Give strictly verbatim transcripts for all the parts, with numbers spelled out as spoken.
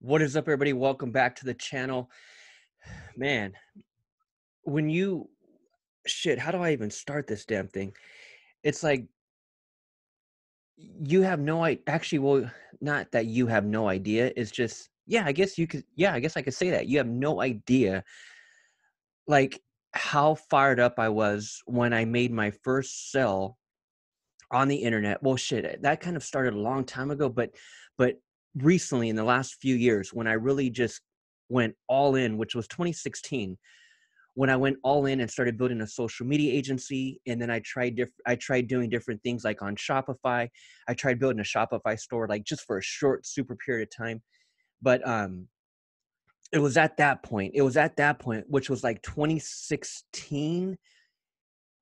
What is up, everybody? Welcome back to the channel. Man, when you shit, how do I even start this damn thing? It's like you have no idea. Actually, well, not that you have no idea. It's just, yeah, I guess you could. Yeah, I guess I could say that. You have no idea, like, how fired up I was when I made my first sell on the internet. Well, shit, that kind of started a long time ago, but, but recently in the last few years, when I really just went all in, which was twenty sixteen, when I went all in and started building a social media agency. And then I tried, diff- I tried doing different things like on Shopify. I tried building a Shopify store, like just for a short, super period of time. But, um, it was at that point, it was at that point, which was like twenty sixteen,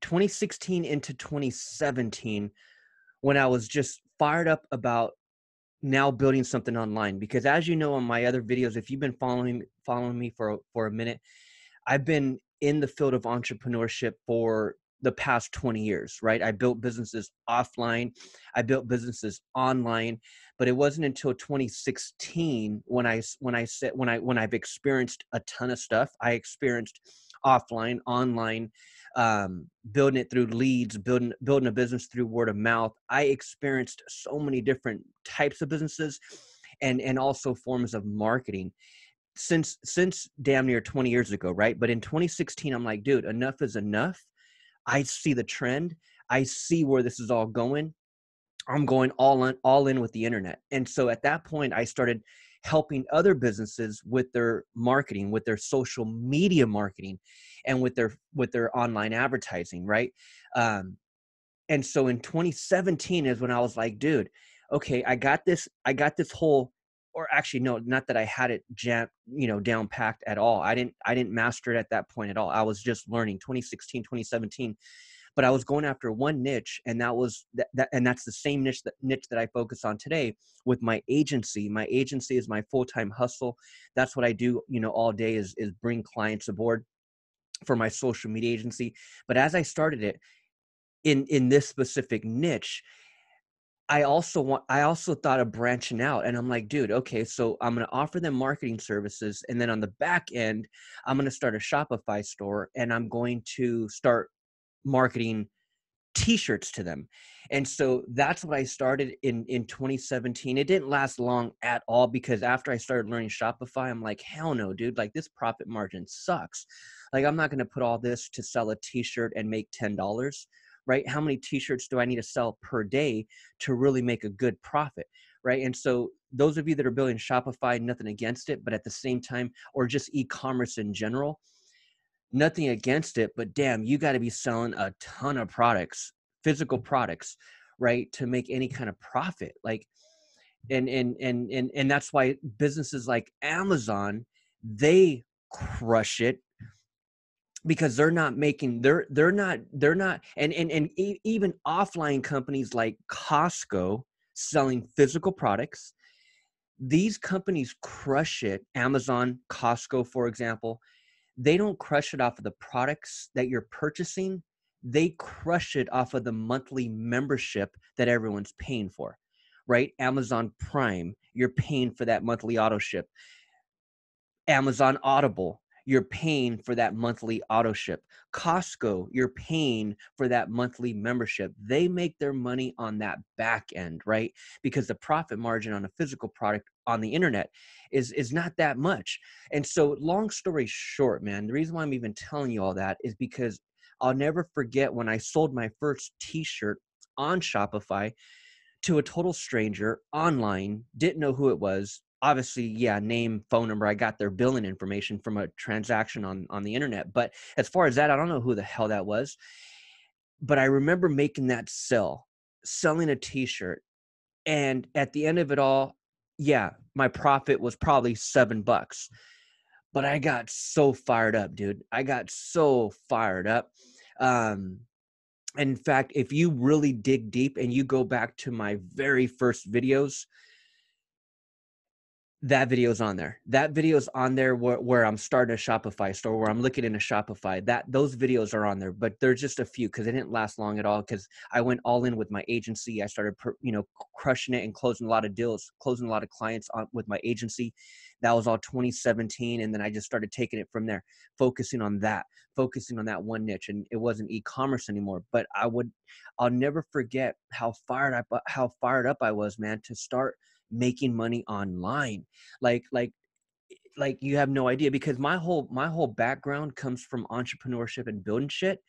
twenty sixteen into twenty seventeen, when I was just fired up about now building something online. Because as you know, on my other videos, if you've been following, following me for, for a minute, I've been in the field of entrepreneurship for the past twenty years, right? I built businesses offline. I built businesses online, but it wasn't until twenty sixteen when I, when I said, when I, when I've experienced a ton of stuff. I experienced offline, online, um, building it through leads, building, building a business through word of mouth. I experienced so many different types of businesses and, and also forms of marketing since, since damn near twenty years ago. Right. But in twenty sixteen, I'm like, dude, enough is enough. I see the trend. I see where this is all going. I'm going all in, all in with the internet. And so at that point, I started helping other businesses with their marketing, with their social media marketing, and with their with their online advertising, right? Um, and so in twenty seventeen is when I was like, dude, okay, I got this. I got this whole, or actually, no, not that I had it jam, you know, down packed at all. I didn't, I didn't master it at that point at all. I was just learning twenty sixteen, twenty seventeen, but I was going after one niche, and that was that, that and that's the same niche that niche that I focus on today with my agency. My agency is my full-time hustle. That's what I do, you know, all day is, is bring clients aboard for my social media agency. But as I started it in, in this specific niche, I also want, I also thought of branching out, and I'm like, dude, okay, so I'm going to offer them marketing services. And then on the back end, I'm going to start a Shopify store, and I'm going to start marketing t-shirts to them. And so that's what I started in, in twenty seventeen. It didn't last long at all, because after I started learning Shopify, I'm like, hell no, dude, like this profit margin sucks. Like, I'm not going to put all this to sell a t-shirt and make ten dollars. Right? How many t-shirts do I need to sell per day to really make a good profit? Right? And so those of you that are building Shopify, nothing against it, but at the same time, or just e-commerce in general, nothing against it, but damn, you got to be selling a ton of products, physical products, right? To make any kind of profit. Like, and, and, and, and, and that's why businesses like Amazon, they crush it, because they're not making, they're, they're not, they're not, and, and, and e- even offline companies like Costco selling physical products, these companies crush it. Amazon, Costco, for example, they don't crush it off of the products that you're purchasing. They crush it off of the monthly membership that everyone's paying for, right? Amazon Prime, you're paying for that monthly auto ship. Amazon Audible, you're paying for that monthly auto ship. Costco, you're paying for that monthly membership. They make their money on that back end, right? Because the profit margin on a physical product on the internet is, is not that much. And so long story short, man, the reason why I'm even telling you all that is because I'll never forget when I sold my first t-shirt on Shopify to a total stranger online, didn't know who it was. Obviously, yeah, name, phone number. I got their billing information from a transaction on, on the internet. But as far as that, I don't know who the hell that was. But I remember making that sell, selling a t-shirt. And at the end of it all, yeah, my profit was probably seven bucks. But I got so fired up, dude. I got so fired up. Um, in fact, if you really dig deep and you go back to my very first videos, that video's on there. That video's on there where, where I'm starting a Shopify store, where I'm looking into Shopify. That those videos are on there, but they're just a few because they didn't last long at all. Because I went all in with my agency. I started, you know, crushing it and closing a lot of deals, closing a lot of clients on with my agency. That was all twenty seventeen, and then I just started taking it from there, focusing on that, focusing on that one niche. And it wasn't e-commerce anymore, but I would, I'll never forget how fired I, how fired up I was, man, to start making money online. Like, like, like you have no idea, because my whole, my whole background comes from entrepreneurship and building shit,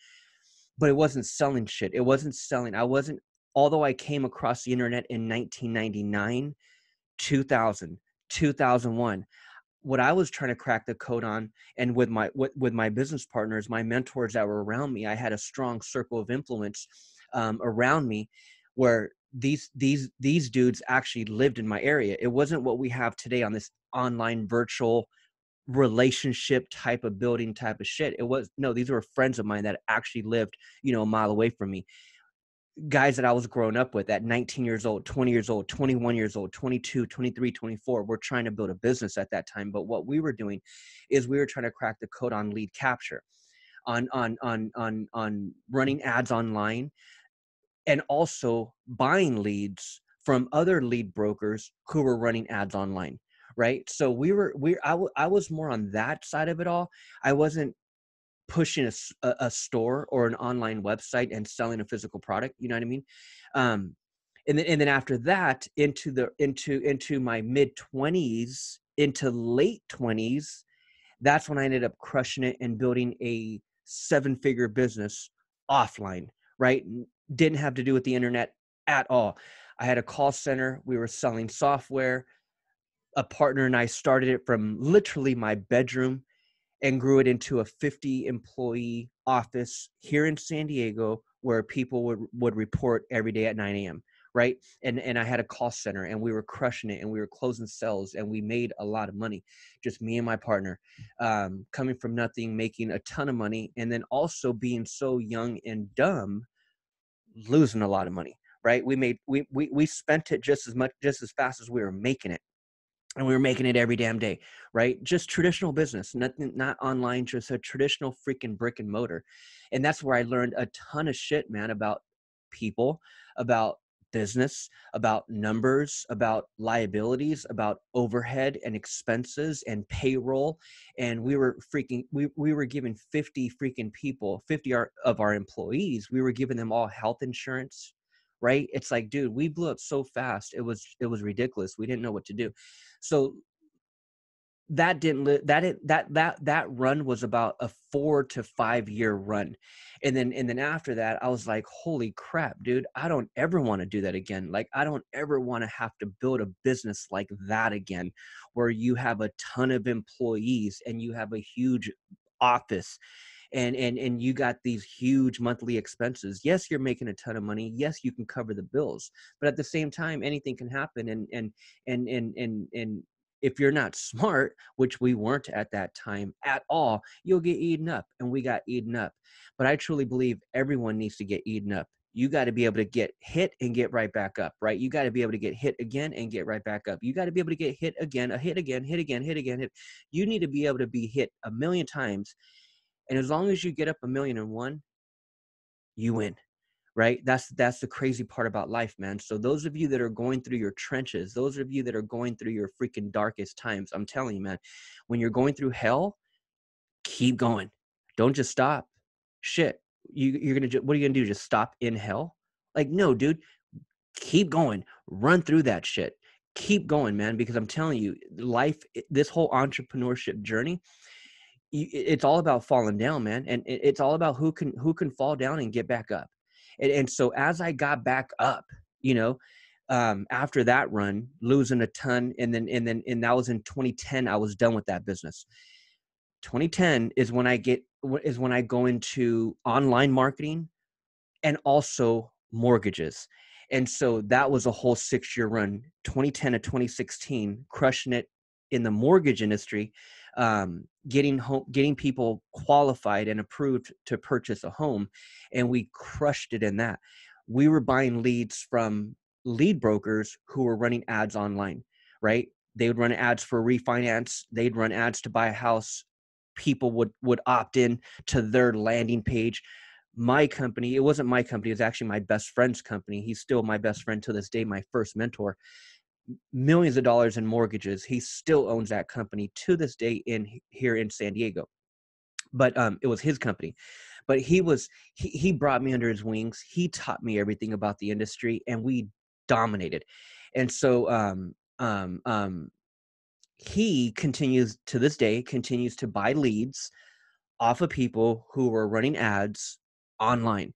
but it wasn't selling shit. It wasn't selling. I wasn't, although I came across the internet in nineteen ninety-nine, two thousand, two thousand one, what I was trying to crack the code on, and with my, with, with my business partners, my mentors that were around me, I had a strong circle of influence um, around me where these, these, these dudes actually lived in my area. It wasn't what we have today on this online virtual relationship type of building type of shit. It was, no, these were friends of mine that actually lived, you know, a mile away from me. Guys that I was growing up with at nineteen years old, twenty years old, twenty-one years old, twenty-two, twenty-three, twenty-four, we're trying to build a business at that time. But what we were doing is we were trying to crack the code on lead capture, on, on, on, on, on running ads online, and also buying leads from other lead brokers who were running ads online. Right. So we were, we, I, w- I was more on that side of it all. I wasn't pushing a, a store or an online website and selling a physical product. You know what I mean? Um, and then, and then after that, into the, into, into my mid twenties, into late twenties, that's when I ended up crushing it and building a seven figure business offline. Right. Didn't have to do with the internet at all. I had a call center. We were selling software. A partner and I started it from literally my bedroom and grew it into a fifty employee office here in San Diego, where people would, would report every day at nine a.m. Right. And, and I had a call center, and we were crushing it, and we were closing sales, and we made a lot of money, just me and my partner, um, coming from nothing, making a ton of money. And then also being so young and dumb, losing a lot of money. Right. We made, we, we, we spent it just as much, just as fast as we were making it. And we were making it every damn day, right? Just traditional business, nothing, not online, just a traditional freaking brick and mortar. And that's where I learned a ton of shit, man, about people, about business, about numbers, about liabilities, about overhead and expenses and payroll. And we were freaking, we, we were giving fifty freaking people, fifty of our employees, we were giving them all health insurance. Right? It's like, dude, we blew up so fast. It was, it was ridiculous. We didn't know what to do. So that didn't, li- that, it, that, that, that run was about a four to five year run. And then, and then after that, I was like, holy crap, dude, I don't ever want to do that again. Like, I don't ever want to have to build a business like that again, where you have a ton of employees and you have a huge office. And, and, and you got these huge monthly expenses. Yes, you're making a ton of money. Yes, you can cover the bills, but at the same time, anything can happen. And, and, and, and, and, and if you're not smart, which we weren't at that time at all, you'll get eaten up, and we got eaten up. But I truly believe everyone needs to get eaten up. You got to be able to get hit and get right back up, right? You got to be able to get hit again and get right back up. You got to be able to get hit again, a hit again, hit again, hit again. Hit. You need to be able to be hit a million times. And as long as you get up a million and one, you win, right? That's that's the crazy part about life, man. So those of you that are going through your trenches, those of you that are going through your freaking darkest times, I'm telling you, man, when you're going through hell, keep going. Don't just stop. Shit, you, you're gonna ju- what are you gonna do? Just stop in hell? Like, no, dude, keep going. Run through that shit. Keep going, man, because I'm telling you, life, this whole entrepreneurship journey, it's all about falling down, man. And it's all about who can, who can fall down and get back up. And, and so as I got back up, you know, um, after that run, losing a ton. And then, and then, and that was in twenty ten, I was done with that business. twenty ten is when I get, is when I go into online marketing and also mortgages. And so that was a whole six year run, twenty ten to twenty sixteen, crushing it in the mortgage industry. Um, getting home, getting people qualified and approved to purchase a home. And we crushed it in that. We were buying leads from lead brokers who were running ads online, right? They would run ads for refinance. They'd run ads to buy a house. People would, would opt in to their landing page. My company, it wasn't my company. It was actually my best friend's company. He's still my best friend to this day, my first mentor. Millions of dollars in mortgages. He still owns that company to this day in here in San Diego. But um, it was his company. But he was he, he brought me under his wings. He taught me everything about the industry, and we dominated. And so um, um, um, he continues to this day, continues to buy leads off of people who were running ads online.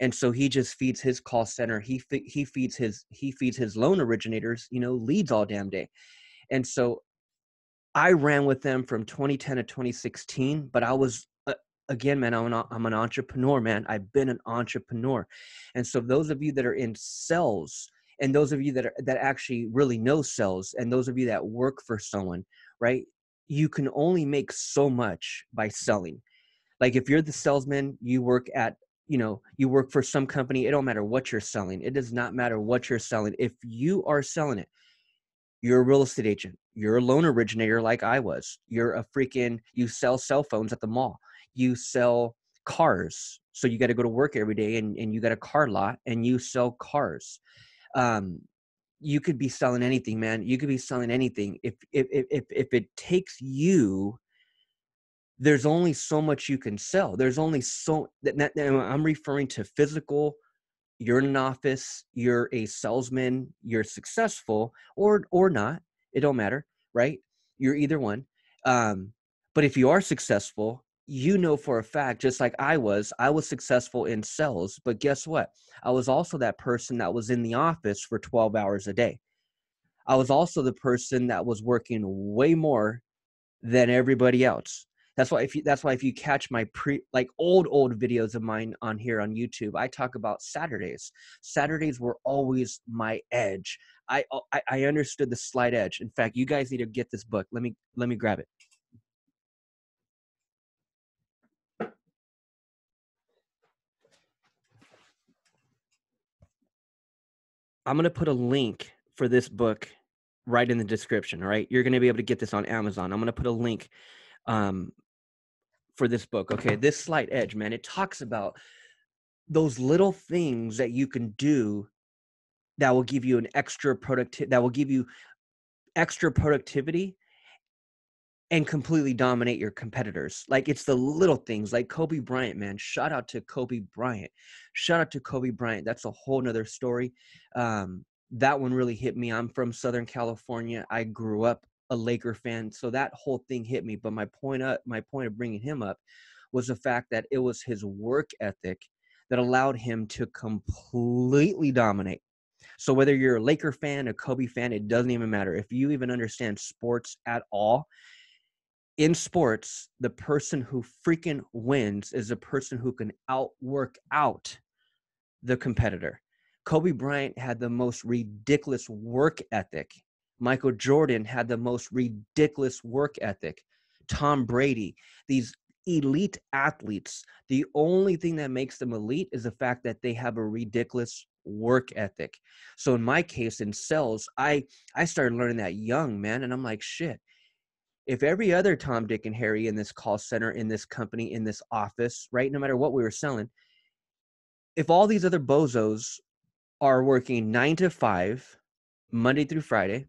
And so he just feeds his call center. He, he feeds his, he feeds his loan originators, you know, leads all damn day. And so I ran with them from twenty ten to twenty sixteen, but I was, uh, again, man, I'm an, I'm an entrepreneur, man. I've been an entrepreneur. And so those of you that are in sales, and those of you that are, that actually really know sales, and those of you that work for someone, right? You can only make so much by selling. Like if you're the salesman, you work at, you know, you work for some company, it don't matter what you're selling. It does not matter what you're selling. If you are selling it, you're a real estate agent, you're a loan originator like I was, you're a freaking, you sell cell phones at the mall, you sell cars. So you got to go to work every day and, and you got a car lot and you sell cars. Um, you could be selling anything, man. You could be selling anything. If, if, if, if it takes you, there's only so much you can sell. There's only so that, that I'm referring to physical. You're in an office, you're a salesman, you're successful or, or not, it don't matter, right? You're either one. Um, but if you are successful, you know, for a fact, just like I was, I was successful in sales, but guess what? I was also that person that was in the office for twelve hours a day. I was also the person that was working way more than everybody else. That's why if you, that's why if you catch my pre like old, old videos of mine on here on YouTube, I talk about Saturdays. Saturdays were always my edge. I, I, I understood the slight edge. In fact, you guys need to get this book. Let me, let me grab it. I'm going to put a link for this book right in the description. All right. You're going to be able to get this on Amazon. I'm going to put a link um, for this book. Okay. This slight edge, man, it talks about those little things that you can do that will give you an extra productivity, that will give you extra productivity and completely dominate your competitors. Like it's the little things like Kobe Bryant, man, shout out to Kobe Bryant, shout out to Kobe Bryant. That's a whole nother story. Um, that one really hit me. I'm from Southern California. I grew up a Laker fan. So that whole thing hit me. But my point up, my point of bringing him up was the fact that it was his work ethic that allowed him to completely dominate. So whether you're a Laker fan, a Kobe fan, it doesn't even matter. If you even understand sports at all, in sports, the person who freaking wins is the person who can outwork out the competitor. Kobe Bryant had the most ridiculous work ethic. Michael Jordan had the most ridiculous work ethic. Tom Brady, these elite athletes, the only thing that makes them elite is the fact that they have a ridiculous work ethic. So in my case, in sales, I, I started learning that young, man, and I'm like, shit, if every other Tom, Dick, and Harry in this call center, in this company, in this office, right, no matter what we were selling, if all these other bozos are working nine to five, Monday through Friday,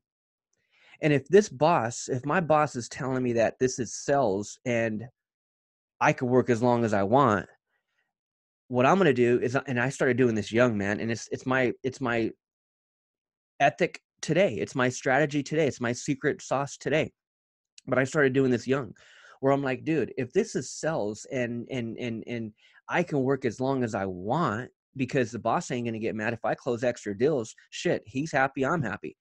and if this boss, if my boss is telling me that this is sales and I could work as long as I want, what I'm going to do is, and I started doing this young, man, and it's, it's my, it's my ethic today. It's my strategy today. It's my secret sauce today. But I started doing this young where I'm like, dude, if this is sales and, and, and, and I can work as long as I want because the boss ain't going to get mad if I close extra deals, shit, he's happy, I'm happy.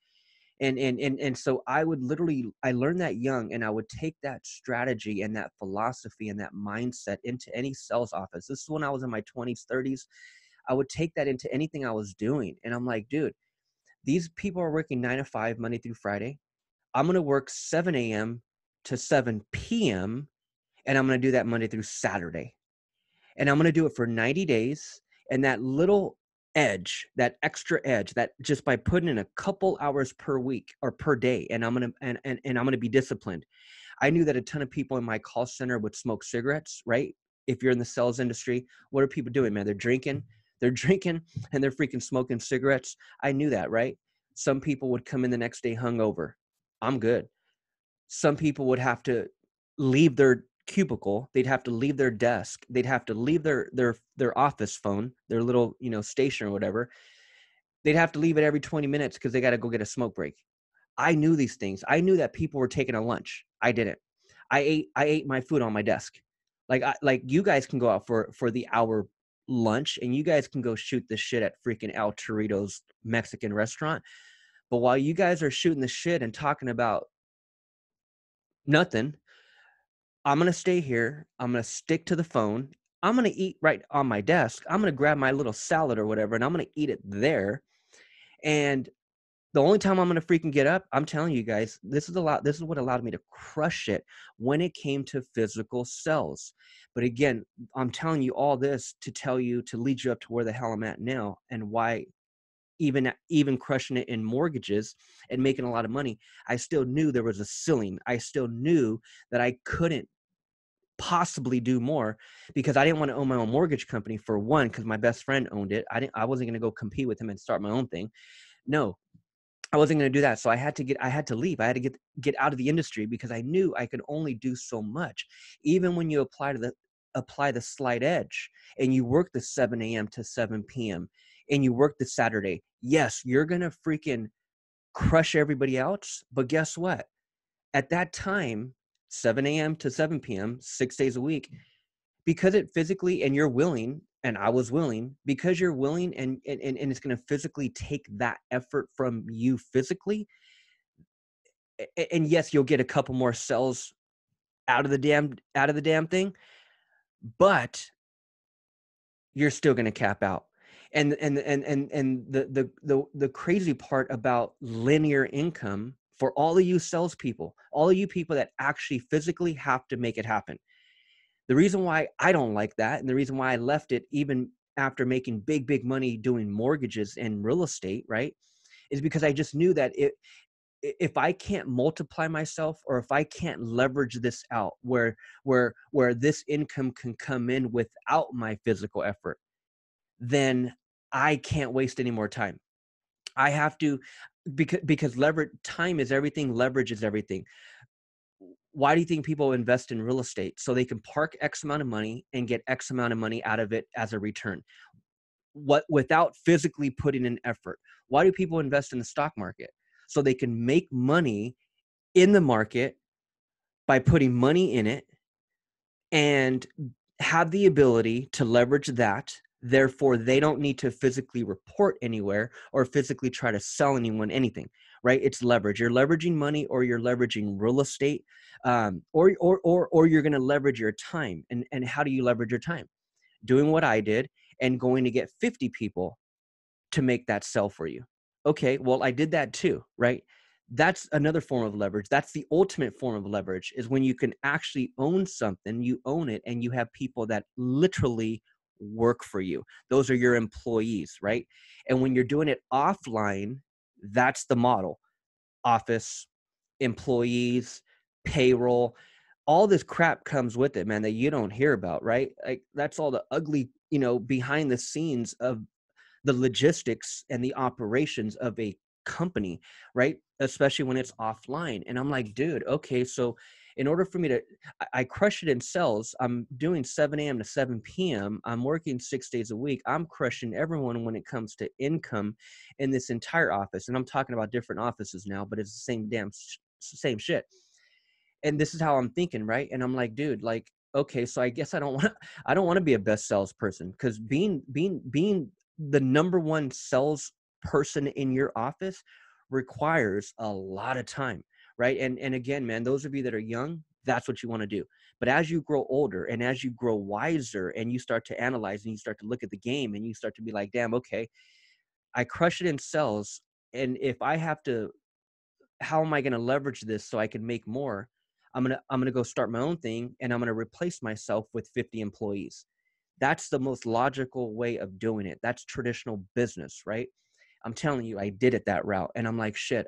And, and, and, and so I would literally, I learned that young and I would take that strategy and that philosophy and that mindset into any sales office. This is when I was in my twenties, thirties. I would take that into anything I was doing. And I'm like, dude, these people are working nine to five, Monday through Friday. I'm going to work seven A M to seven P M and I'm going to do that Monday through Saturday. And I'm going to do it for ninety days. And that little edge, that extra edge, that just by putting in a couple hours per week or per day, and I'm going to, and, and, and I'm going to be disciplined. I knew that a ton of people in my call center would smoke cigarettes, right? If you're in the sales industry, what are people doing, man? They're drinking, they're drinking and they're freaking smoking cigarettes. I knew that, right? Some people would come in the next day hungover. I'm good. Some people would have to leave their cubicle. They'd have to leave their desk. They'd have to leave their, their, their office phone, their little, you know, station or whatever. They'd have to leave it every twenty minutes because they got to go get a smoke break. I knew these things. I knew that people were taking a lunch. I didn't. I ate, I ate my food on my desk. Like, I, like you guys can go out for, for the hour lunch and you guys can go shoot this shit at freaking El Torito's Mexican restaurant. But while you guys are shooting the shit and talking about nothing, I'm going to stay here. I'm going to stick to the phone. I'm going to eat right on my desk. I'm going to grab my little salad or whatever, and I'm going to eat it there. And the only time I'm going to freaking get up, I'm telling you guys, this is a lot. This is what allowed me to crush it when it came to physical sales. But again, I'm telling you all this to tell you, to lead you up to where the hell I'm at now and why even, even crushing it in mortgages and making a lot of money, I still knew there was a ceiling. I still knew that I couldn't possibly do more because I didn't want to own my own mortgage company, for one, because my best friend owned it. I didn't, I wasn't going to go compete with him and start my own thing. No, I wasn't going to do that. So I had to get, I had to leave. I had to get, get out of the industry because I knew I could only do so much. Even when you apply to the, apply the slight edge and you work the seven a.m. to seven p.m. and you work the Saturday, yes, you're going to freaking crush everybody else. But guess what? At that time, seven a.m. to seven p.m., six days a week, because it physically, and you're willing, and I was willing, because you're willing and, and, and it's going to physically take that effort from you physically. And yes, you'll get a couple more sales out of the damn, out of the damn thing, but you're still going to cap out. And and and and and the the the the crazy part about linear income for all of you salespeople, all of you people that actually physically have to make it happen. The reason why I don't like that, and the reason why I left it even after making big big money doing mortgages and real estate, right, is because I just knew that it, if I can't multiply myself, or if I can't leverage this out, where where where this income can come in without my physical effort, then I can't waste any more time. I have to, because, because leverage, time is everything, leverage is everything. Why do you think people invest in real estate? So they can park X amount of money and get X amount of money out of it as a return, what, without physically putting in effort. Why do people invest in the stock market? So they can make money in the market by putting money in it and have the ability to leverage that. Therefore, they don't need to physically report anywhere or physically try to sell anyone anything, right? It's leverage. You're leveraging money, or you're leveraging real estate, um, or, or, or, or you're going to leverage your time. And, and how do you leverage your time? Doing what I did and going to get fifty people to make that sell for you. Okay, well, I did that too, right? That's another form of leverage. That's the ultimate form of leverage, is when you can actually own something, you own it, and you have people that literally work for you. Those are your employees, right? And when you're doing it offline, that's the model. Office, employees, payroll, all this crap comes with it, man, that you don't hear about, right? Like, that's all the ugly, you know, behind the scenes of the logistics and the operations of a company, right? Especially when it's offline. And I'm like, dude, okay, so in order for me to, I crush it in sales. I'm doing seven a.m. to seven p.m. I'm working six days a week. I'm crushing everyone when it comes to income in this entire office. And I'm talking about different offices now, but it's the same damn, same shit. And this is how I'm thinking, right? And I'm like, dude, like, okay, so I guess I don't want to, I don't want to be a best salesperson, because being, being, being the number one salesperson in your office requires a lot of time. Right. And, and again, man, those of you that are young, that's what you want to do. But as you grow older and as you grow wiser and you start to analyze and you start to look at the game and you start to be like, damn, okay, I crush it in sales. And if I have to, how am I going to leverage this so I can make more? I'm going to, I'm going to go start my own thing, and I'm going to replace myself with fifty employees. That's the most logical way of doing it. That's traditional business, right? I'm telling you, I did it that route. And I'm like, shit,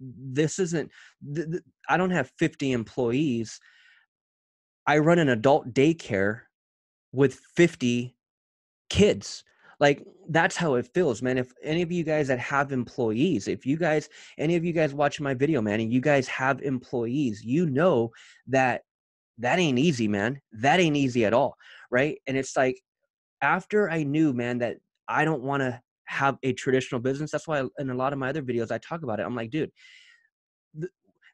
this isn't, th- th- I don't have fifty employees. I run an adult daycare with fifty kids. Like, that's how it feels, man. If any of you guys that have employees, if you guys, any of you guys watching my video, man, and you guys have employees, you know that that ain't easy, man. That ain't easy at all, right? And it's like, after I knew, man, that I don't want to have a traditional business. That's why in a lot of my other videos, I talk about it. I'm like, dude, th-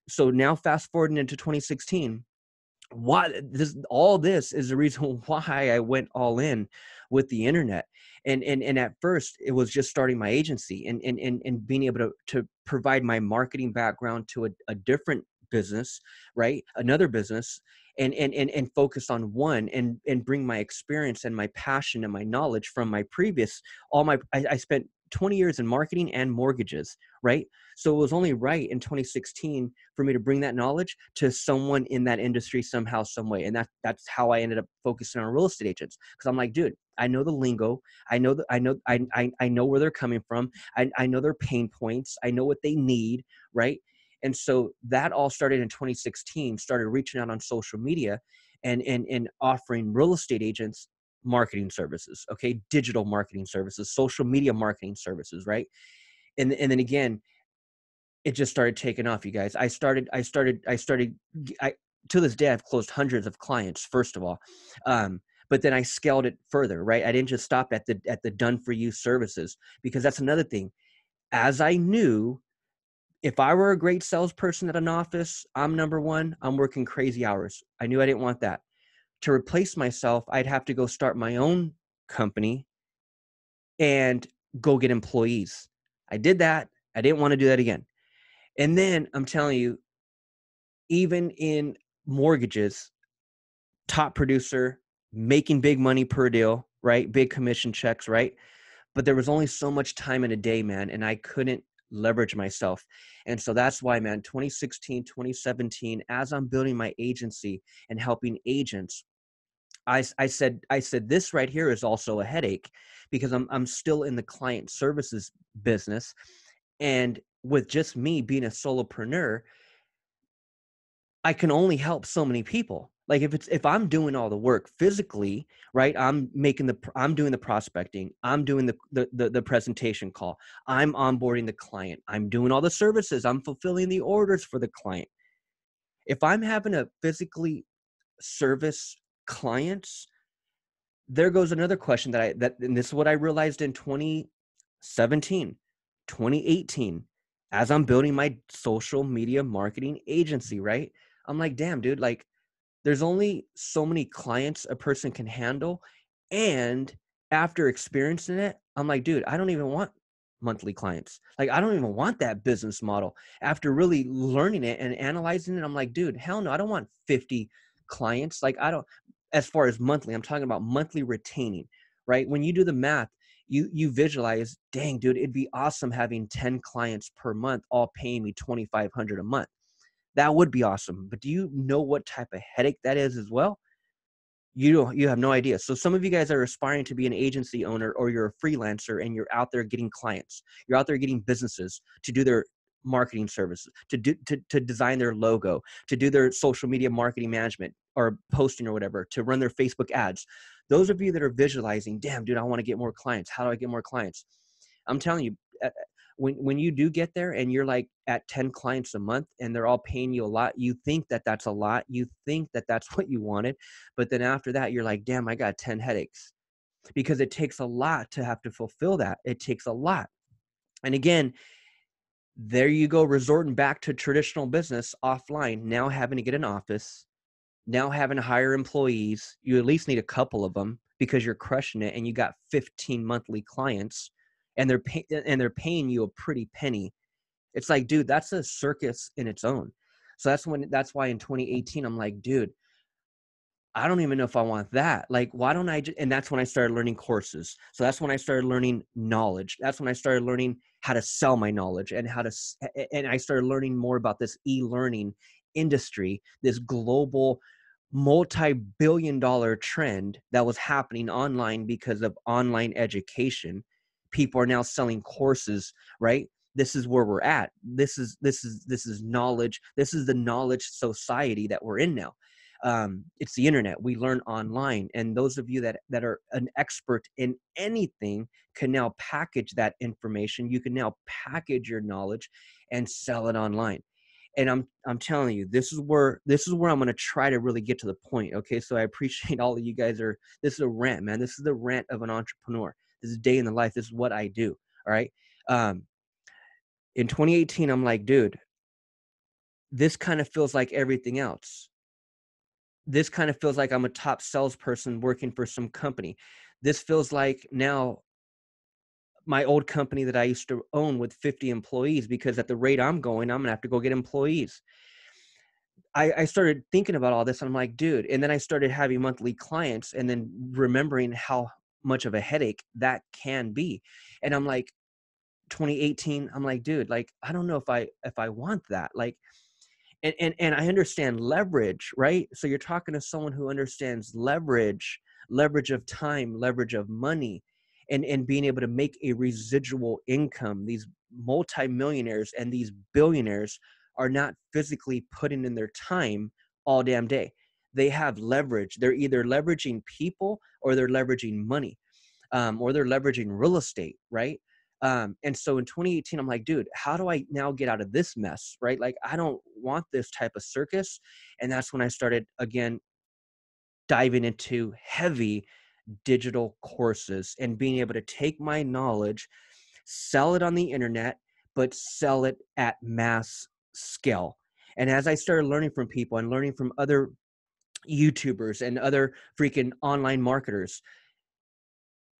so now fast forwarding into twenty sixteen, why this, all this is the reason why I went all in with the internet. And, and, and at first it was just starting my agency and, and, and, and being able to, to provide my marketing background to a, a different business, right? Another business, and, and, and, and focus on one and, and bring my experience and my passion and my knowledge from my previous, all my, I, I spent twenty years in marketing and mortgages, right? So it was only right in twenty sixteen for me to bring that knowledge to someone in that industry somehow, some way. And that, that's how I ended up focusing on real estate agents. Cause I'm like, dude, I know the lingo. I know that I know, I, I, I know where they're coming from. I, I know their pain points. I know what they need, right? And so that all started in twenty sixteen, started reaching out on social media and, and, and offering real estate agents marketing services, okay? Digital marketing services, social media marketing services, right? And, and then again, it just started taking off, you guys. I started, I started, I started, I, to this day, I've closed hundreds of clients, first of all. Um, but then I scaled it further, right? I didn't just stop at the, at the done for you services, because that's another thing. As I knew, if I were a great salesperson at an office, I'm number one, I'm working crazy hours. I knew I didn't want that. To replace myself, I'd have to go start my own company and go get employees. I did that. I didn't want to do that again. And then I'm telling you, even in mortgages, top producer, making big money per deal, right? Big commission checks, right? But there was only so much time in a day, man, and I couldn't leverage myself. And so that's why, man, twenty sixteen, twenty seventeen, as I'm building my agency and helping agents, I, I said, I said, this right here is also a headache, because I'm, I'm still in the client services business. And with just me being a solopreneur, I can only help so many people. Like if it's, if I'm doing all the work physically, right, I'm making the, I'm doing the prospecting, I'm doing the, the, the, the presentation call, I'm onboarding the client, I'm doing all the services, I'm fulfilling the orders for the client. If I'm having to physically service clients, there goes another question that I, that, and this is what I realized in twenty seventeen, twenty eighteen, as I'm building my social media marketing agency, right? I'm like, damn, dude, like, there's only so many clients a person can handle. And after experiencing it, I'm like, dude, I don't even want monthly clients. Like, I don't even want that business model. After really learning it and analyzing it, I'm like, dude, hell no, I don't want fifty clients. Like, I don't, as far as monthly, I'm talking about monthly retaining, right? When you do the math, you, you visualize, dang, dude, it'd be awesome having ten clients per month, all paying me twenty-five hundred dollars a month. That would be awesome. But do you know what type of headache that is as well? You don't, you have no idea. So some of you guys are aspiring to be an agency owner, or you're a freelancer and you're out there getting clients. You're out there getting businesses to do their marketing services, to do, to, to design their logo, to do their social media marketing management or posting or whatever, to run their Facebook ads. Those of you that are visualizing, damn, dude, I want to get more clients. How do I get more clients? I'm telling you, When when you do get there and you're like at ten clients a month and they're all paying you a lot, you think that that's a lot. You think that that's what you wanted. But then after that, you're like, damn, I got ten headaches, because it takes a lot to have to fulfill that. It takes a lot. And again, there you go, resorting back to traditional business offline, now having to get an office, now having to hire employees. You at least need a couple of them because you're crushing it and you got fifteen monthly clients. And they're pay- and they're paying you a pretty penny. It's like, dude, that's a circus in its own. So that's when that's why in twenty eighteen, I'm like, dude, I don't even know if I want that. Like, why don't I? J-? And that's when I started learning courses. So that's when I started learning knowledge. That's when I started learning how to sell my knowledge and how to. And I started learning more about this e-learning industry, this global multi-billion dollar trend that was happening online because of online education. People are now selling courses, right? This is where we're at. This is, this is, this is knowledge. This is the knowledge society that we're in now. Um, it's the internet. We learn online. And those of you that, that are an expert in anything can now package that information. You can now package your knowledge and sell it online. And I'm, I'm telling you, this is where, this is where I'm going to try to really get to the point. Okay. So I appreciate all of you guys are, this is a rant, man. This is the rant of an entrepreneur. This is a day in the life. This is what I do. All right. Um, in twenty eighteen, I'm like, dude, this kind of feels like everything else. This kind of feels like I'm a top salesperson working for some company. This feels like now my old company that I used to own with fifty employees, because at the rate I'm going, I'm gonna have to go get employees. I, I started thinking about all this. And I'm like, dude. And then I started having monthly clients and then remembering how much of a headache that can be. And I'm like, twenty eighteen, I'm like, dude, like, I don't know if I, if I want that. Like, and, and, and I understand leverage, right? So you're talking to someone who understands leverage, leverage of time, leverage of money, and, and being able to make a residual income. These multimillionaires and these billionaires are not physically putting in their time all damn day. They have leverage. They're either leveraging people or they're leveraging money, um, or they're leveraging real estate, right? Um, and so in twenty eighteen, I'm like, dude, how do I now get out of this mess, right? Like, I don't want this type of circus. And that's when I started, again, diving into heavy digital courses and being able to take my knowledge, sell it on the internet, but sell it at mass scale. And as I started learning from people and learning from other YouTubers and other freaking online marketers,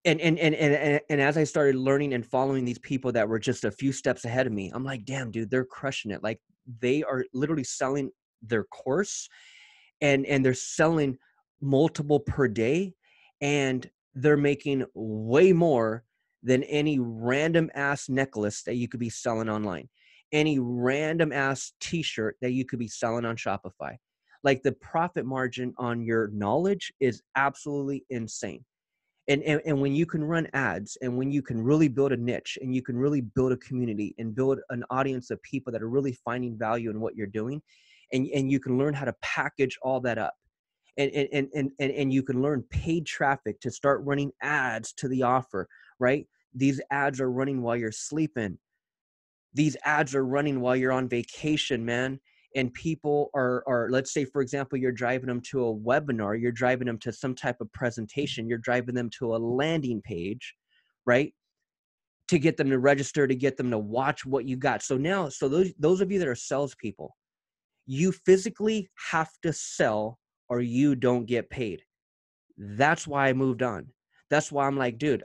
And, and, and, and, and as I started learning and following these people that were just a few steps ahead of me, I'm like, damn, dude, they're crushing it. Like, they are literally selling their course, and, and they're selling multiple per day, and they're making way more than any random ass necklace that you could be selling online, any random ass t-shirt that you could be selling on Shopify. Like, the profit margin on your knowledge is absolutely insane. And, and, and when you can run ads, and when you can really build a niche, and you can really build a community and build an audience of people that are really finding value in what you're doing, and, and you can learn how to package all that up, and, and, and, and, and you can learn paid traffic to start running ads to the offer, right? These ads are running while you're sleeping. These ads are running while you're on vacation, man. And people are, are, let's say, for example, you're driving them to a webinar, you're driving them to some type of presentation, you're driving them to a landing page, right? To get them to register, to get them to watch what you got. So now, so those, those of you that are salespeople, you physically have to sell or you don't get paid. That's why I moved on. That's why I'm like, dude,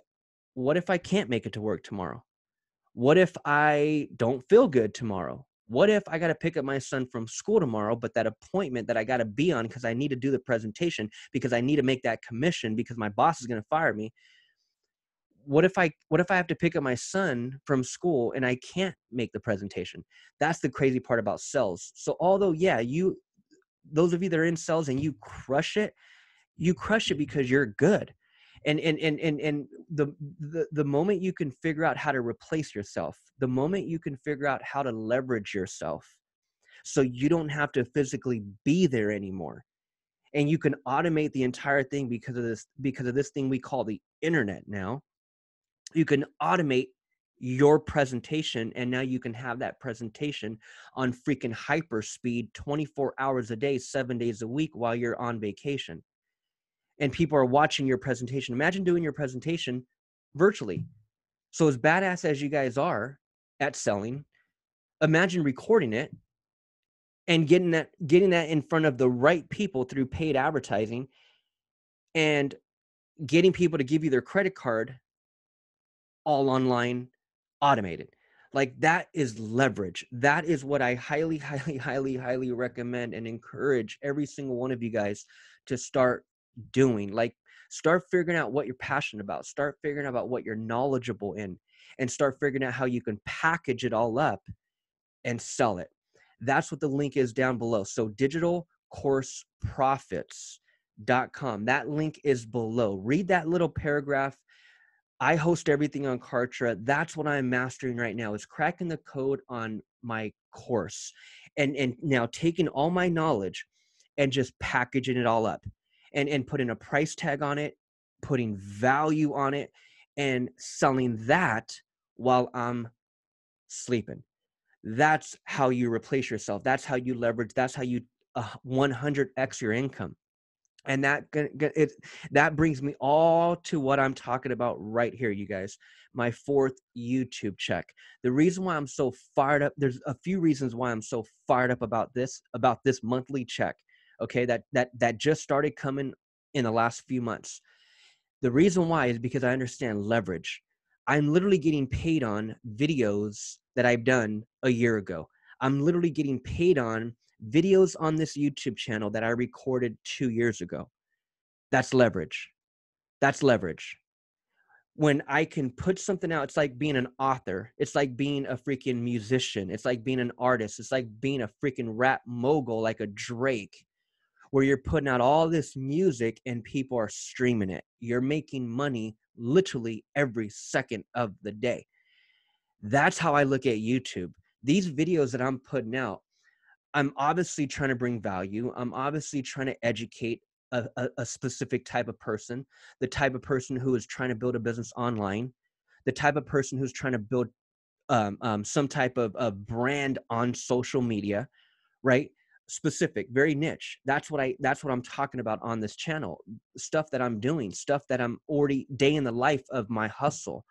what if I can't make it to work tomorrow? What if I don't feel good tomorrow? What if I got to pick up my son from school tomorrow, but that appointment that I got to be on because I need to do the presentation, because I need to make that commission, because my boss is going to fire me. What if I, what if I have to pick up my son from school and I can't make the presentation? That's the crazy part about sales. So although, yeah, you, those of you that are in sales and you crush it, you crush it because you're good. And, and, and, and, and the, the, the moment you can figure out how to replace yourself, the moment you can figure out how to leverage yourself so you don't have to physically be there anymore, and you can automate the entire thing because of this, because of this thing we call the internet now, you can automate your presentation, and now you can have that presentation on freaking hyper speed twenty-four hours a day, seven days a week while you're on vacation. And people are watching your presentation. Imagine doing your presentation virtually. So as badass as you guys are at selling, imagine recording it and getting that, getting that in front of the right people through paid advertising, and getting people to give you their credit card, all online, automated. Like, that is leverage. That is what I highly, highly, highly, highly recommend and encourage every single one of you guys to start doing. Like, start figuring out what you're passionate about, start figuring out what you're knowledgeable in, and start figuring out how you can package it all up and sell it. That's what the link is down below. So digital course profits dot com. That link is below. Read that little paragraph. I host everything on Kartra. That's what I'm mastering right now, is cracking the code on my course, and and now taking all my knowledge and just packaging it all up and, and putting a price tag on it, putting value on it, and selling that while I'm sleeping. That's how you replace yourself. That's how you leverage. That's how you uh, one hundred X your income. And that it, that brings me all to what I'm talking about right here, you guys. My fourth YouTube check. The reason why I'm so fired up, there's a few reasons why I'm so fired up about this, about this monthly check, okay, that, that, that just started coming in the last few months. The reason why is because I understand leverage. I'm literally getting paid on videos that I've done a year ago. I'm literally getting paid on videos on this YouTube channel that I recorded two years ago. That's leverage. That's leverage. When I can put something out, it's like being an author. It's like being a freaking musician. It's like being an artist. It's like being a freaking rap mogul, like a Drake, where you're putting out all this music and people are streaming it. You're making money literally every second of the day. That's how I look at YouTube. These videos that I'm putting out, I'm obviously trying to bring value. I'm obviously trying to educate a, a, a specific type of person, the type of person who is trying to build a business online, the type of person who's trying to build um, um, some type of, of brand on social media, right? Specific, very niche. That's what I, that's what I'm talking about on this channel. Stuff that I'm doing, stuff that I'm already day in the life of my hustle,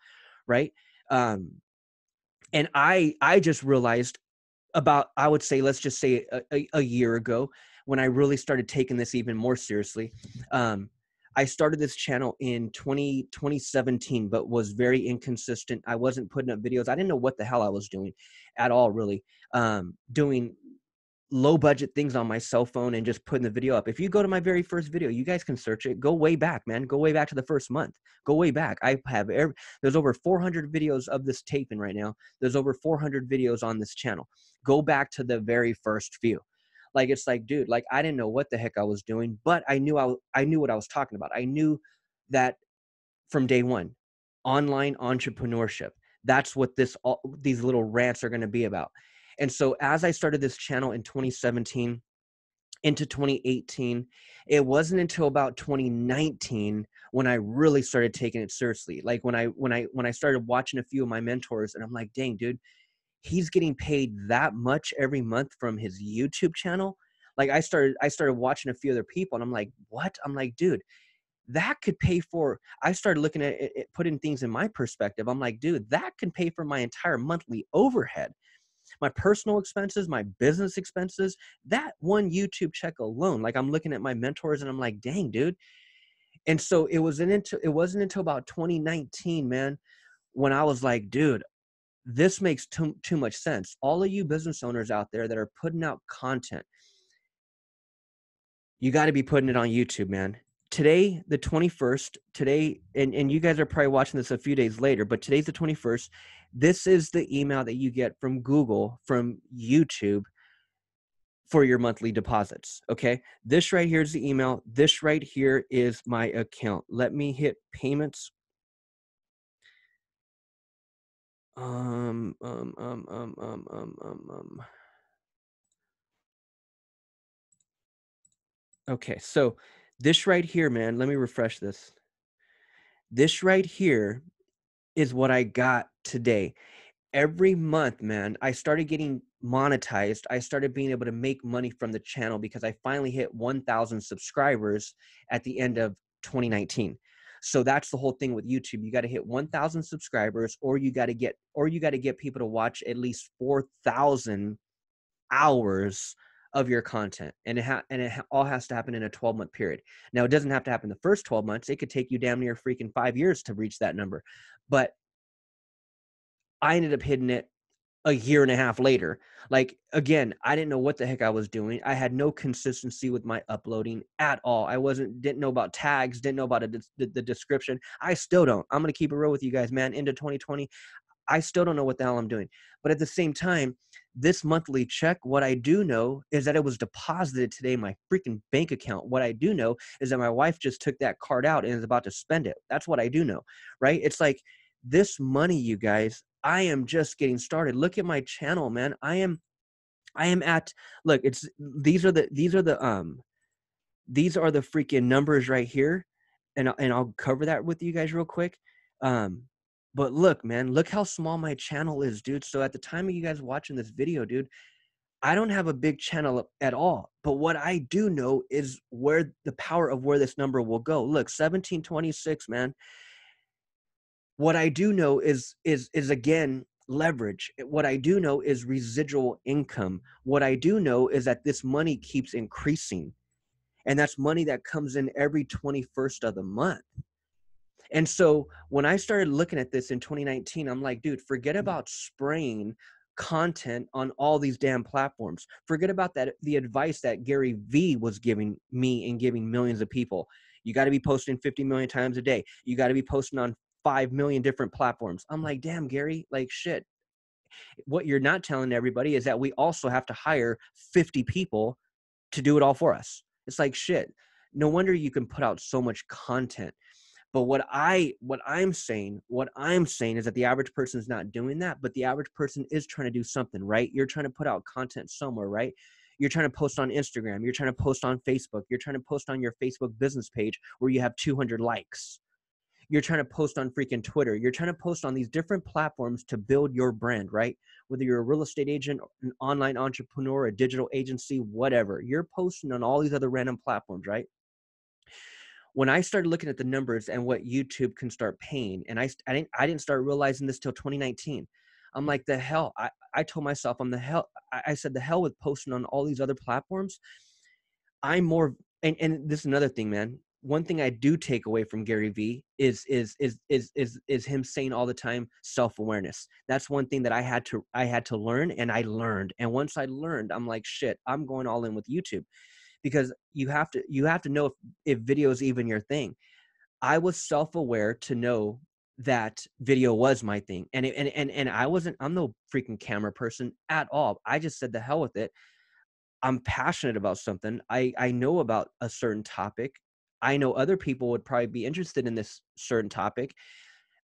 right? Um, and I, I just realized, about, I would say, let's just say a, a, a year ago, when I really started taking this even more seriously. Um, I started this channel in twenty seventeen, but was very inconsistent. I wasn't putting up videos. I didn't know what the hell I was doing at all, really. Um, doing low budget things on my cell phone and just putting the video up. If you go to my very first video, you guys can search it. Go way back, man. Go way back to the first month. Go way back. I have every, there's over four hundred videos of this taping right now. There's over four hundred videos on this channel. Go back to the very first few. Like, it's like, dude, like, I didn't know what the heck I was doing, but I knew I, I knew what I was talking about. I knew that from day one, online entrepreneurship. That's what this, all these little rants are going to be about. And so as I started this channel in twenty seventeen into twenty eighteen, it wasn't until about twenty nineteen when I really started taking it seriously. Like when I, when I, when I started watching a few of my mentors and I'm like, dang, dude, he's getting paid that much every month from his YouTube channel. Like I started, I started watching a few other people and I'm like, what? I'm like, dude, that could pay for, I started looking at it, putting things in my perspective. I'm like, dude, that can pay for my entire monthly overhead. My personal expenses, my business expenses, that one YouTube check alone. Like I'm looking at my mentors and I'm like, dang, dude. And so it wasn't until, it wasn't until about twenty nineteen, man, when I was like, dude, this makes too, too much sense. All of you business owners out there that are putting out content, you got to be putting it on YouTube, man. Today, the twenty-first, today, and, and you guys are probably watching this a few days later, but today's the twenty-first. This is the email that you get from Google, from YouTube, for your monthly deposits, okay? This right here is the email. This right here is my account. Let me hit payments. Um, um, um, um, um, um, um, um. Okay, so this right here, man, let me refresh this. This right here is what I got today. Every month, man, I started getting monetized. I started being able to make money from the channel because I finally hit one thousand subscribers at the end of twenty nineteen. So that's the whole thing with YouTube. You got to hit one thousand subscribers, or you got to get, or you got to get people to watch at least four thousand hours of your content, and it, ha and it ha all has to happen in a twelve month period. Now, it doesn't have to happen the first twelve months. It could take you damn near freaking five years to reach that number. But I ended up hitting it a year and a half later. Like, again, I didn't know what the heck I was doing. I had no consistency with my uploading at all. I wasn't, didn't know about tags, didn't know about a, the, the description. I still don't. I'm going to keep it real with you guys, man. Into twenty twenty, I still don't know what the hell I'm doing. But at the same time, this monthly check, what I do know is that it was deposited today in my freaking bank account. What I do know is that my wife just took that card out and is about to spend it. That's what I do know, right? It's like this money, you guys, I am just getting started. Look at my channel, man. I am, I am at, look, it's, these are the, these are the, um, these are the freaking numbers right here. And, and I'll cover that with you guys real quick. Um, But look, man, look how small my channel is, dude. So at the time of you guys watching this video, dude, I don't have a big channel at all. But what I do know is where the power of where this number will go. Look, seventeen twenty-six, man. What I do know is, is, is again, leverage. What I do know is residual income. What I do know is that this money keeps increasing. And that's money that comes in every twenty-first of the month. And so when I started looking at this in twenty nineteen, I'm like, dude, forget about spraying content on all these damn platforms. Forget about that, the advice that Gary V was giving me and giving millions of people. You got to be posting fifty million times a day. You got to be posting on five million different platforms. I'm like, damn, Gary, like shit. What you're not telling everybody is that we also have to hire fifty people to do it all for us. It's like, shit, no wonder you can put out so much content. But what I, what I'm saying, what I'm saying is that the average person is not doing that, but the average person is trying to do something, right? You're trying to put out content somewhere, right? You're trying to post on Instagram. You're trying to post on Facebook. You're trying to post on your Facebook business page where you have two hundred likes. You're trying to post on freaking Twitter. You're trying to post on these different platforms to build your brand, right? Whether you're a real estate agent, an online entrepreneur, a digital agency, whatever, you're posting on all these other random platforms, right? When I started looking at the numbers and what YouTube can start paying, and I, I didn't, I didn't start realizing this till twenty nineteen. I'm like, the hell, I, I told myself, I'm the hell, I, I said, the hell with posting on all these other platforms. I'm more, and, and this is another thing, man. One thing I do take away from Gary V is, is, is, is, is, is him saying all the time, self-awareness. That's one thing that I had to, I had to learn, and I learned. And once I learned, I'm like, shit, I'm going all in with YouTube. Because you have to, you have to know if, if video is even your thing. I was self-aware to know that video was my thing. And, it, and, and, and I wasn't, I'm no freaking camera person at all. I just said, the hell with it. I'm passionate about something. I, I know about a certain topic. I know other people would probably be interested in this certain topic.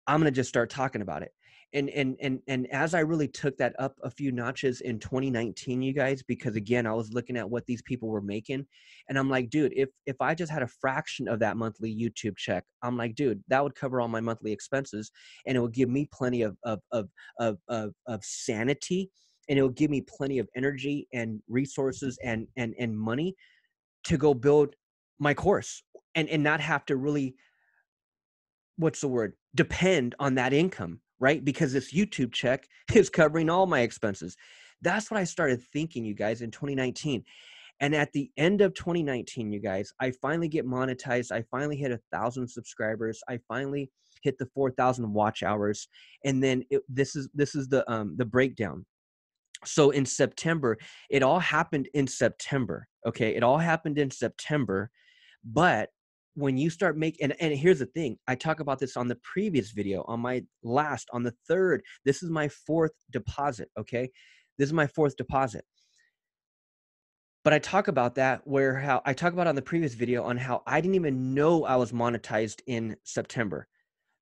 I'm going to just start talking about it. And, and, and, and as I really took that up a few notches in twenty nineteen, you guys, because again, I was looking at what these people were making, and I'm like, dude, if, if I just had a fraction of that monthly YouTube check, I'm like, dude, that would cover all my monthly expenses, and it would give me plenty of, of, of, of, of, of sanity, and it would give me plenty of energy and resources and, and, and money to go build my course and, and not have to really, what's the word, depend on that income. Right? Because this YouTube check is covering all my expenses. That's what I started thinking, you guys, in twenty nineteen. And at the end of twenty nineteen, you guys, I finally get monetized. I finally hit a thousand subscribers. I finally hit the four thousand watch hours. And then it, this is, this is the, um, the breakdown. So in September, it all happened in September. Okay. It all happened in September, but when you start making, and, and here's the thing, I talk about this on the previous video, on my last, on the third, this is my fourth deposit, okay? This is my fourth deposit. But I talk about that where how, I talk about on the previous video on how I didn't even know I was monetized in September,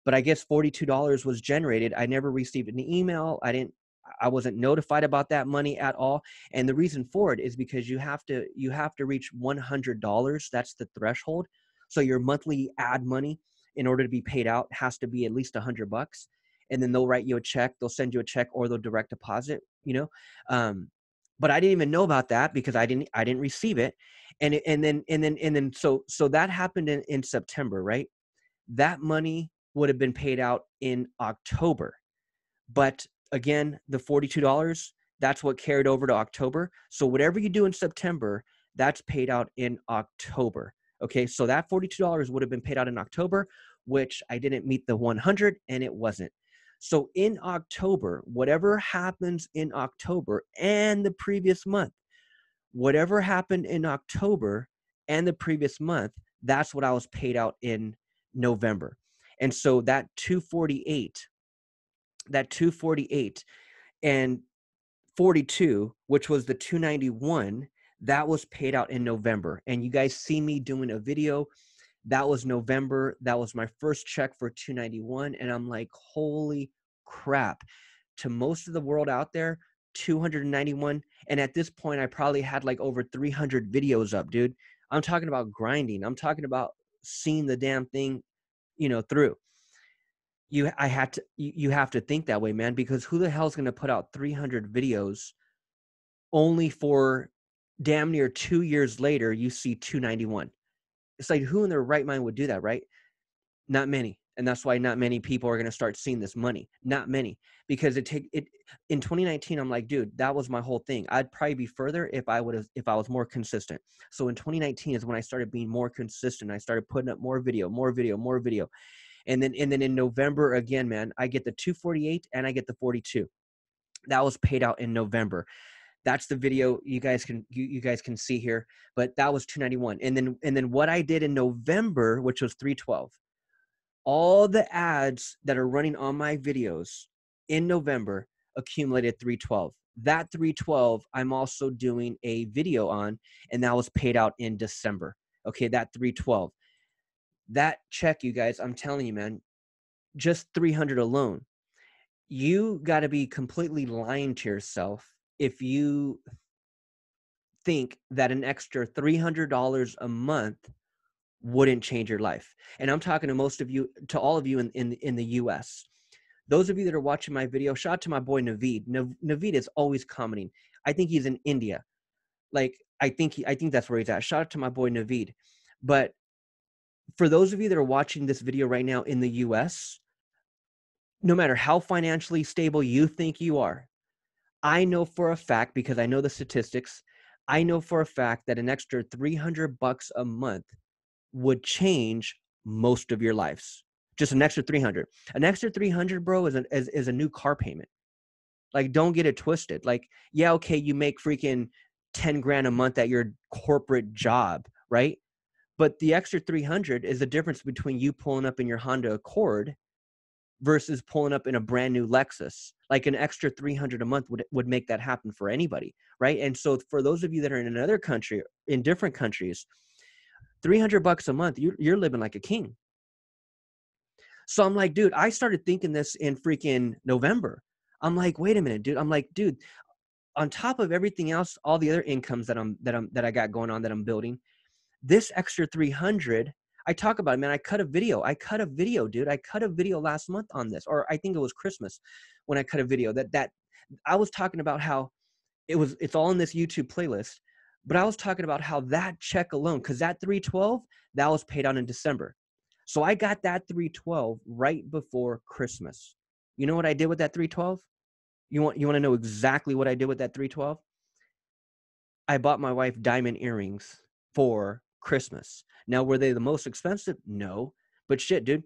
but I guess forty-two dollars was generated. I never received an email. I didn't, I wasn't notified about that money at all. And the reason for it is because you have to, you have to reach one hundred dollars. That's the threshold. So your monthly ad money, in order to be paid out, has to be at least a hundred bucks. And then they'll write you a check, they'll send you a check, or they'll direct deposit, you know? Um, but I didn't even know about that because I didn't, I didn't receive it. And, and then, and then, and then, so, so that happened in, in September, right? That money would have been paid out in October, but again, the forty-two dollars, that's what carried over to October. So whatever you do in September, that's paid out in October. Okay, so that forty-two dollars would have been paid out in October, which I didn't meet the one hundred, and it wasn't. So in October, whatever happens in October and the previous month, whatever happened in October and the previous month, that's what I was paid out in November. And so that two forty-eight that two forty-eight and forty-two, which was the two ninety-one, that was paid out in November. And you guys see me doing a video. That was November. That was my first check for two ninety-one. And I'm like, holy crap. To most of the world out there, two hundred ninety-one. And at this point, I probably had like over three hundred videos up, dude. I'm talking about grinding. I'm talking about seeing the damn thing, you know, through. You, I had to, you have to think that way, man, because who the hell is going to put out three hundred videos only for damn near two years later, you see two ninety-one. It's like, who in their right mind would do that, right? Not many. And that's why not many people are going to start seeing this money. Not many. Because it take it in twenty nineteen, I'm like, dude, that was my whole thing. I'd probably be further if I would have, if I was more consistent. So in twenty nineteen is when I started being more consistent. I started putting up more video, more video, more video. And then, and then in November again, man, I get the two forty-eight and I get the forty-two. That was paid out in November. That's the video you guys can, you, you guys can see here, but that was two ninety-one. And then, and then what I did in November, which was three twelve, all the ads that are running on my videos in November accumulated three twelve. That three twelve, I'm also doing a video on, and that was paid out in December. Okay, that three twelve. That check, you guys, I'm telling you, man, just three hundred alone. You got to be completely lying to yourself if you think that an extra three hundred dollars a month wouldn't change your life. And I'm talking to most of you, to all of you in, in, in the U S. Those of you that are watching my video, shout out to my boy Naveed. Nav- Naveed is always commenting. I think he's in India. Like, I think he, I think that's where he's at. Shout out to my boy Naveed. But for those of you that are watching this video right now in the U S, no matter how financially stable you think you are, I know for a fact, because I know the statistics, I know for a fact that an extra three hundred bucks a month would change most of your lives. Just an extra three hundred. An extra three hundred, bro, is, an, is, is a new car payment. Like, don't get it twisted. Like, yeah, okay, you make freaking ten grand a month at your corporate job, right? But the extra three hundred is the difference between you pulling up in your Honda Accord versus pulling up in a brand new Lexus. Like, an extra three hundred a month would, would make that happen for anybody, right? And so for those of you that are in another country, in different countries, three hundred bucks a month, you're, you're living like a king. So I'm like, dude, I started thinking this in freaking November. I'm like, wait a minute, dude. I'm like, dude, on top of everything else, all the other incomes that I'm, that I'm, that I got going on that I'm building, this extra three hundred, I talk about it, man. I cut a video. I cut a video, dude. I cut a video last month on this, or I think it was Christmas when I cut a video that, that I was talking about how it was, it's all in this YouTube playlist. But I was talking about how that check alone, because that three twelve, that was paid out in December. So I got that three twelve right before Christmas. You know what I did with that three twelve? You want you want to know exactly what I did with that three twelve? I bought my wife diamond earrings for Christmas. Now, were they the most expensive? No. But shit, dude,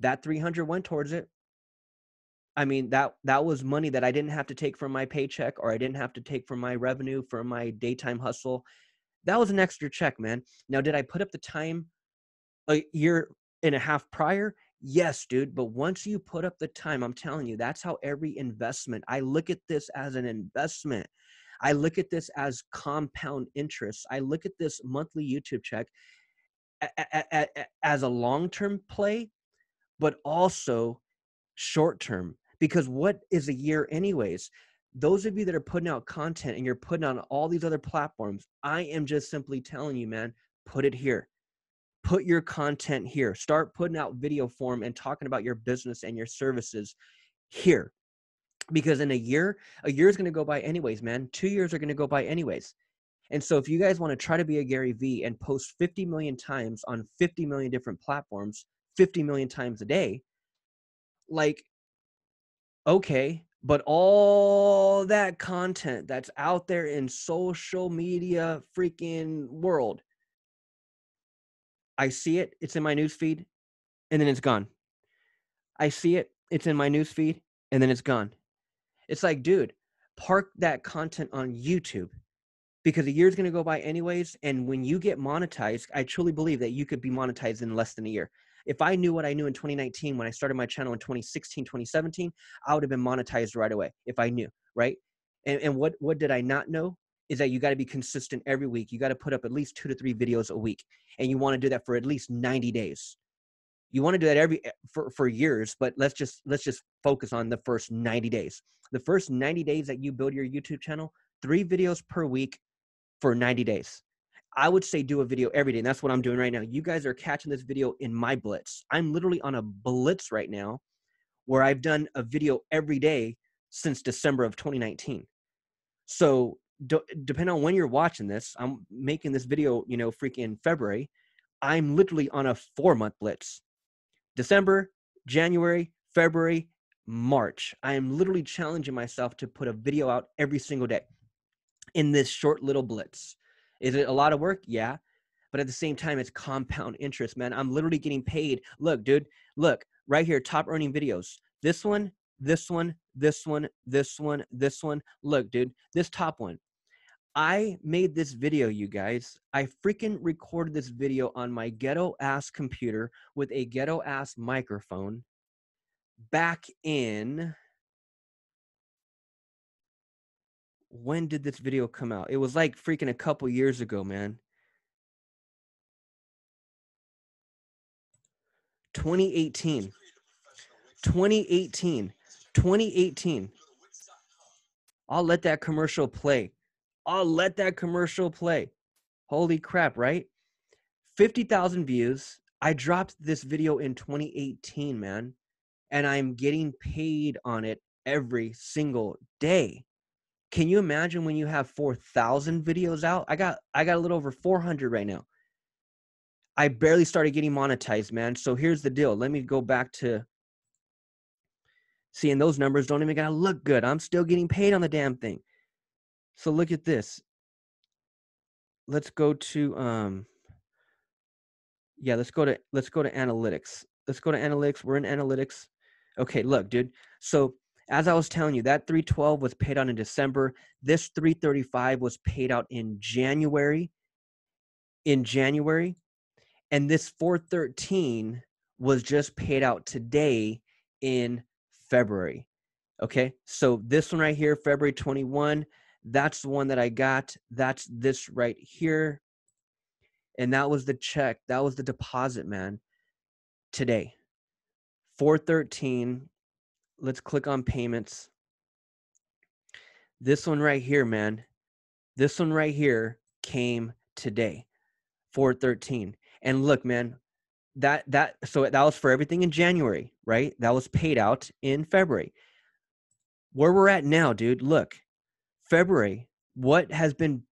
that three hundred went towards it. I mean, that that was money that I didn't have to take from my paycheck, or I didn't have to take from my revenue, from my daytime hustle. That was an extra check, man. Now, did I put up the time a year and a half prior? Yes, dude. But once you put up the time, I'm telling you, that's how every investment, I look at this as an investment. I look at this as compound interest. I look at this monthly YouTube check as a long-term play, but also short-term. Because what is a year anyways? Those of you that are putting out content and you're putting on all these other platforms, I am just simply telling you, man, put it here. Put your content here. Start putting out video form and talking about your business and your services here. Because in a year, a year is going to go by anyways, man. Two years are going to go by anyways. And so if you guys want to try to be a Gary V and post fifty million times on fifty million different platforms, fifty million times a day, like, okay, but all that content that's out there in social media freaking world, I see it, it's in my newsfeed, and then it's gone. I see it, it's in my newsfeed, and then it's gone. It's like, dude, park that content on YouTube, because a year's gonna go by anyways, and when you get monetized, I truly believe that you could be monetized in less than a year. If I knew what I knew in twenty nineteen, when I started my channel in twenty sixteen, twenty seventeen, I would have been monetized right away if I knew, right? And, and what, what did I not know is that you got to be consistent every week. You got to put up at least two to three videos a week. And you want to do that for at least ninety days. You want to do that every for, for years, but let's just, let's just focus on the first ninety days. The first ninety days that you build your YouTube channel, three videos per week for ninety days. I would say do a video every day. And that's what I'm doing right now. You guys are catching this video in my blitz. I'm literally on a blitz right now where I've done a video every day since December of twenty nineteen. So d- depending on when you're watching this, I'm making this video, you know, freaking February. I'm literally on a four month blitz. December, January, February, March. I am literally challenging myself to put a video out every single day in this short little blitz. Is it a lot of work? Yeah. But at the same time, it's compound interest, man. I'm literally getting paid. Look, dude, look right here. Top earning videos. This one, this one, this one, this one, this one. Look, dude, this top one. I made this video, you guys. I freaking recorded this video on my ghetto ass computer with a ghetto ass microphone back in. When did this video come out? It was like freaking a couple years ago, man. twenty eighteen. twenty eighteen. twenty eighteen. I'll let that commercial play. I'll let that commercial play. Holy crap, right? fifty thousand views. I dropped this video in twenty eighteen, man. And I'm getting paid on it every single day. Can you imagine when you have four thousand videos out? I got I got a little over four hundred right now. I barely started getting monetized, man. So here's the deal. Let me go back to seeing those numbers. Don't even gotta look good. I'm still getting paid on the damn thing. So look at this. Let's go to um yeah, let's go to let's go to analytics. Let's go to analytics. We're in analytics. Okay, look, dude. So as I was telling you, that three twelve was paid out in December. This three thirty-five was paid out in January. In January. And this four thirteen was just paid out today in February. Okay. So this one right here, February twenty-first, that's the one that I got. That's this right here. And that was the check. That was the deposit, man. Today. four thirteen. Let's click on payments. This one right here, man. This one right here came today, four thirteen. And look, man, that that so that was for everything in January, right? That was paid out in February. Where we're at now, dude, look, February, what has been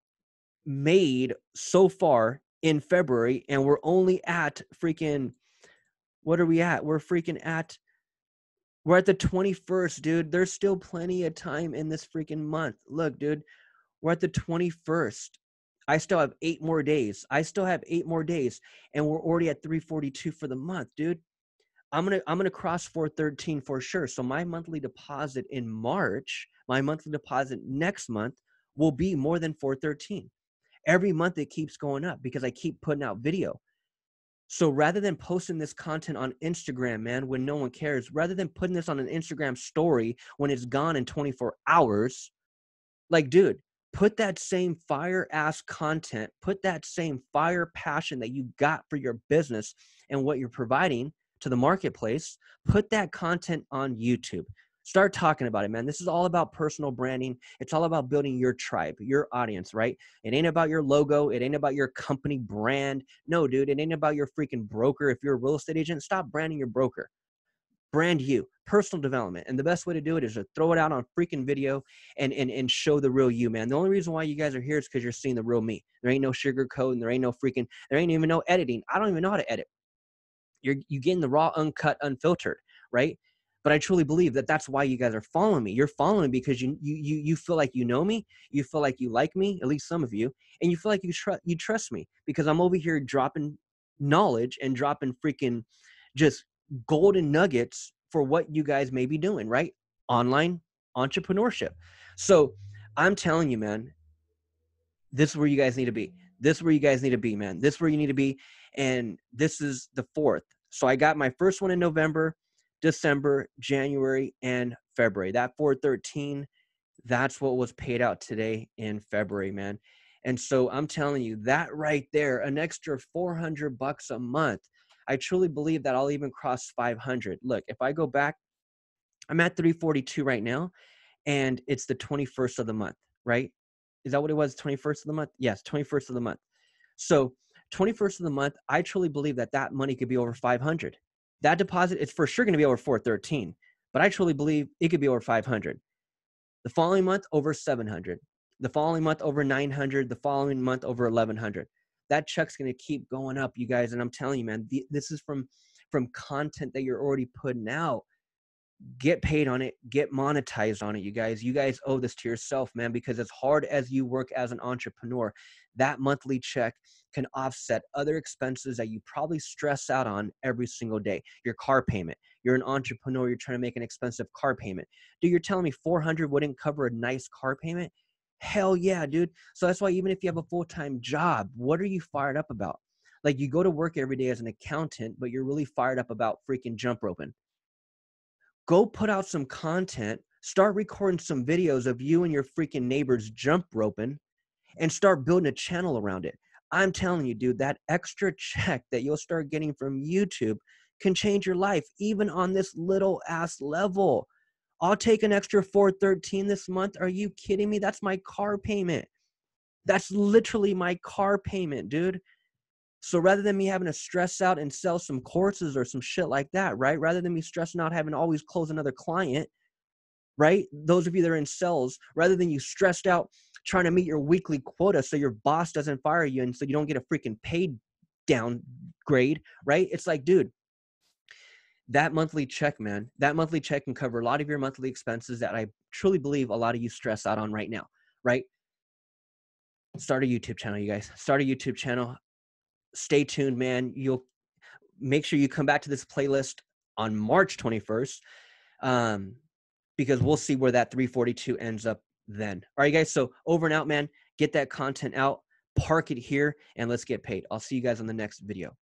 made so far in February, and we're only at freaking, what are we at? We're freaking at We're at the twenty-first, dude. There's still plenty of time in this freaking month. Look, dude, we're at the twenty-first. I still have eight more days. I still have eight more days, and we're already at three forty-two for the month, dude. I'm gonna I'm gonna cross four thirteen for sure. So my monthly deposit in March, my monthly deposit next month will be more than four thirteen. Every month it keeps going up because I keep putting out video. So rather than posting this content on Instagram, man, when no one cares, rather than putting this on an Instagram story when it's gone in twenty-four hours, like, dude, put that same fire ass content, put that same fire passion that you got for your business and what you're providing to the marketplace, put that content on YouTube. Start talking about it, man. This is all about personal branding. It's all about building your tribe, your audience, right? It ain't about your logo. It ain't about your company brand. No, dude, it ain't about your freaking broker. If you're a real estate agent, stop branding your broker. Brand you, personal development. And the best way to do it is to throw it out on freaking video and, and, and show the real you, man. The only reason why you guys are here is because you're seeing the real me. There ain't no sugarcoat and there ain't no freaking, there ain't even no editing. I don't even know how to edit. You're, you're getting the raw, uncut, unfiltered, right? But I truly believe that that's why you guys are following me. You're following me because you you you you feel like you know me, you feel like you like me, at least some of you, and you feel like you trust you trust me because I'm over here dropping knowledge and dropping freaking just golden nuggets for what you guys may be doing, right? Online entrepreneurship. So I'm telling you, man, this is where you guys need to be. This is where you guys need to be, man. This is where you need to be. And this is the fourth. So I got my first one in November, December, January, and February. That four thirteen, that's what was paid out today in February, man. And so I'm telling you, that right there, an extra four hundred bucks a month. I truly believe that I'll even cross five hundred. Look, if I go back, I'm at three forty-two right now, and it's the twenty-first of the month, right? Is that what it was, twenty-first of the month? Yes, twenty-first of the month. So twenty-first of the month, I truly believe that that money could be over five hundred. That deposit is for sure going to be over four thirteen, but I truly believe it could be over five hundred. The following month, over seven hundred. The following month, over nine hundred. The following month, over eleven hundred. That check's going to keep going up, you guys. And I'm telling you, man, the, this is from, from content that you're already putting out. Get paid on it. Get monetized on it, you guys. You guys owe this to yourself, man, because as hard as you work as an entrepreneur, that monthly check can offset other expenses that you probably stress out on every single day. Your car payment. You're an entrepreneur. You're trying to make an expensive car payment. Dude, you're telling me four hundred wouldn't cover a nice car payment? Hell yeah, dude. So that's why even if you have a full-time job, what are you fired up about? Like, you go to work every day as an accountant, but you're really fired up about freaking jump roping. Go put out some content, start recording some videos of you and your freaking neighbors jump roping, and start building a channel around it. I'm telling you, dude, that extra check that you'll start getting from YouTube can change your life, even on this little ass level. I'll take an extra four thirteen this month. Are you kidding me? That's my car payment. That's literally my car payment, dude. So rather than me having to stress out and sell some courses or some shit like that, right? Rather than me stressing out having to always close another client, right? Those of you that are in sales, rather than you stressed out trying to meet your weekly quota so your boss doesn't fire you and so you don't get a freaking paid downgrade, right? It's like, dude, that monthly check, man, that monthly check can cover a lot of your monthly expenses that I truly believe a lot of you stress out on right now, right? Start a YouTube channel, you guys. Start a YouTube channel. Stay tuned, man. You'll make sure you come back to this playlist on March twenty-first, um, because we'll see where that three forty-two ends up then. All right, guys. So over and out, man. Get that content out, park it here, and let's get paid. I'll see you guys on the next video.